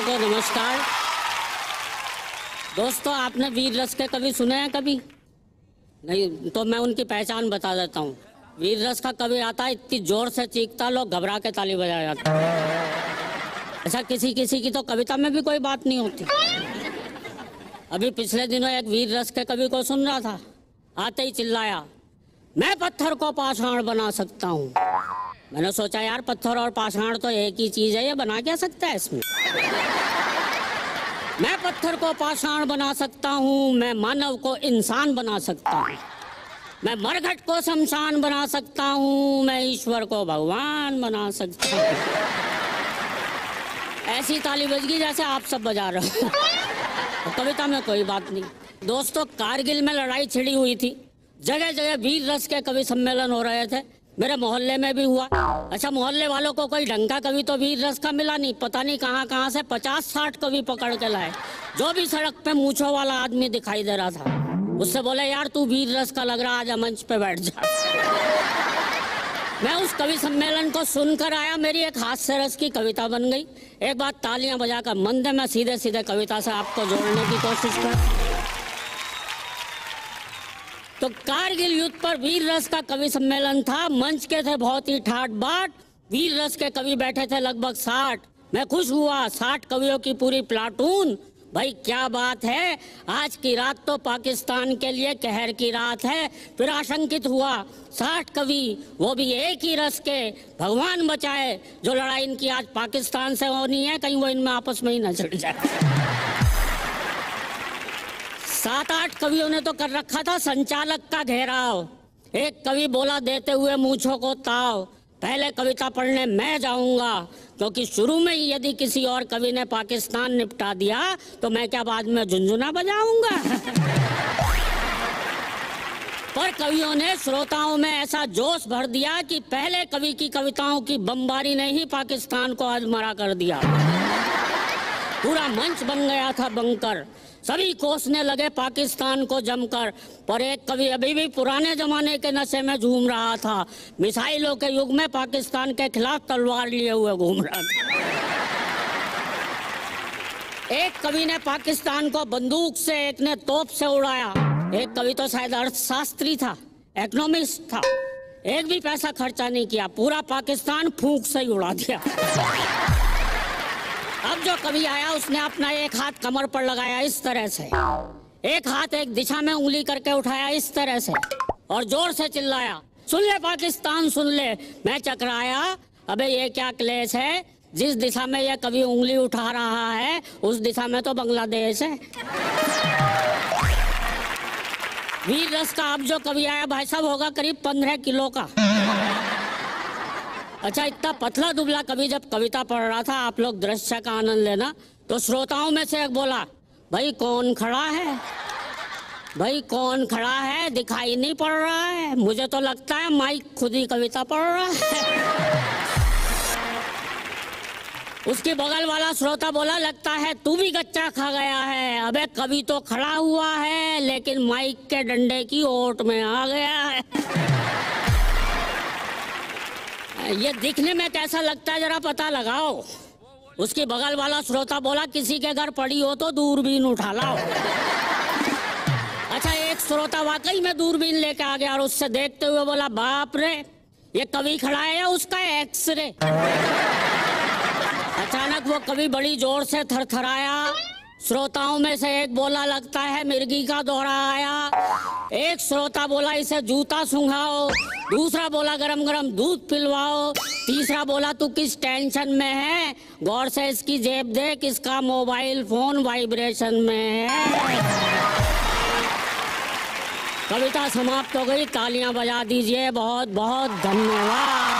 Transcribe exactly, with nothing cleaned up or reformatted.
दोस्तों को नमस्कार। दोस्तों, आपने वीर रस के कवि सुने हैं कभी? नहीं तो मैं उनकी पहचान बता देता हूँ। वीर रस का कवि आता है, इतनी जोर से चीखता, लोग घबरा के ताली बजा जाता। अच्छा, किसी किसी की तो कविता में भी कोई बात नहीं होती। अभी पिछले दिनों एक वीर रस के कवि को सुन रहा था, आते ही चिल्लाया, मैं पत्थर को पाषाण बना सकता हूँ। मैंने सोचा यार, पत्थर और पाषाण तो एक ही चीज है, ये बना क्या सकता है इसमें? मैं पत्थर को पाषाण बना सकता हूँ, मैं मानव को इंसान बना सकता हूँ, मैं मरघट को शमशान बना सकता हूँ, मैं ईश्वर को भगवान बना सकता हूँ। ऐसी ताली बज गई जैसे आप सब बजा रहे हो। कविता में कोई बात नहीं। दोस्तों, कारगिल में लड़ाई छिड़ी हुई थी, जगह जगह वीर रस के कवि सम्मेलन हो रहे थे, मेरे मोहल्ले में भी हुआ। अच्छा, मोहल्ले वालों को कोई ढंग का कवि तो वीर रस का मिला नहीं। पता नहीं कहाँ कहाँ से पचास साठ कवि पकड़ के लाए। जो भी सड़क पे मूछों वाला आदमी दिखाई दे रहा था, उससे बोले यार तू वीर रस का लग रहा, आजा मंच पे बैठ जा। मैं उस कवि सम्मेलन को सुनकर आया, मेरी एक हास्य रस की कविता बन गई। एक बार तालियां बजा कर मंद मैं सीधे सीधे कविता से आपको जोड़ने की कोशिश कर। तो कारगिल युद्ध पर वीर रस का कवि सम्मेलन था। मंच के थे बहुत ही ठाट बाट, वीर रस के कवि बैठे थे लगभग साठ। मैं खुश हुआ, साठ कवियों की पूरी प्लाटून। भाई क्या बात है, आज की रात तो पाकिस्तान के लिए कहर की रात है। फिर आशंकित हुआ, साठ कवि, वो भी एक ही रस के। भगवान बचाए, जो लड़ाई इनकी आज पाकिस्तान से होनी है, कहीं वो इनमें आपस में ही न चढ़ जाए। सात आठ कवियों ने तो कर रखा था संचालक का घेराव। एक कवि बोला देते हुए मूंछों को ताव, पहले कविता पढ़ने मैं जाऊंगा, क्योंकि शुरू में ही यदि किसी और कवि ने पाकिस्तान निपटा दिया तो मैं क्या बाद में झुनझुना बजाऊंगा। पर कवियों ने श्रोताओं में ऐसा जोश भर दिया कि पहले कवि की कविताओं की बमबारी ने ही पाकिस्तान को अधमरा कर दिया। पूरा मंच बन गया था बंकर, सभी कोसने लगे पाकिस्तान को जमकर। पर एक कवि अभी भी पुराने जमाने के नशे में झूम रहा था, मिसाइलों के युग में पाकिस्तान के खिलाफ तलवार लिए हुए घूम रहा था। एक कवि ने पाकिस्तान को बंदूक से, एक ने तोप से उड़ाया। एक कवि तो शायद अर्थशास्त्री था, इकोनॉमिस्ट था, एक भी पैसा खर्चा नहीं किया, पूरा पाकिस्तान फूंक से ही उड़ा दिया। अब जो कवि आया उसने अपना एक हाथ कमर पर लगाया इस तरह से, एक हाथ एक दिशा में उंगली करके उठाया इस तरह से, और जोर से चिल्लाया, सुन ले पाकिस्तान सुन ले। मैं चकराया, अबे ये क्या क्लेश है, जिस दिशा में यह कवि उंगली उठा रहा है उस दिशा में तो बांग्लादेश है। वीर रस का अब जो कवि आया, भाई साहब होगा करीब पंद्रह किलो का। अच्छा, इतना पतला दुबला कवि जब कविता पढ़ रहा था, आप लोग दृश्य का आनंद लेना, तो श्रोताओं में से एक बोला, भाई कौन खड़ा है, भाई कौन खड़ा है, दिखाई नहीं पड़ रहा है, मुझे तो लगता है माइक खुद ही कविता पढ़ रहा है। उसके बगल वाला श्रोता बोला, लगता है तू भी गच्चा खा गया है, अबे कवि तो खड़ा हुआ है लेकिन माइक के डंडे की ओट में आ गया है। ये दिखने में कैसा लगता है जरा पता लगाओ। उसके बगल वाला श्रोता बोला, किसी के घर पड़ी हो तो दूरबीन उठा लाओ। अच्छा, एक श्रोता वाकई में दूरबीन लेके आ गया और उससे देखते हुए बोला, बाप रे ये कवि खड़ा है या उसका एक्सरे। अचानक वो कवि बड़ी जोर से थरथराया। श्रोताओं में से एक बोला, लगता है मिर्गी का दौरा आया। एक श्रोता बोला, इसे जूता सूंघाओ। दूसरा बोला, गरम गरम दूध पिलवाओ। तीसरा बोला, तू किस टेंशन में है, गौर से इसकी जेब देख, इसका मोबाइल फोन वाइब्रेशन में है। कविता समाप्त हो गई, तालियां बजा दीजिए, बहुत बहुत धन्यवाद।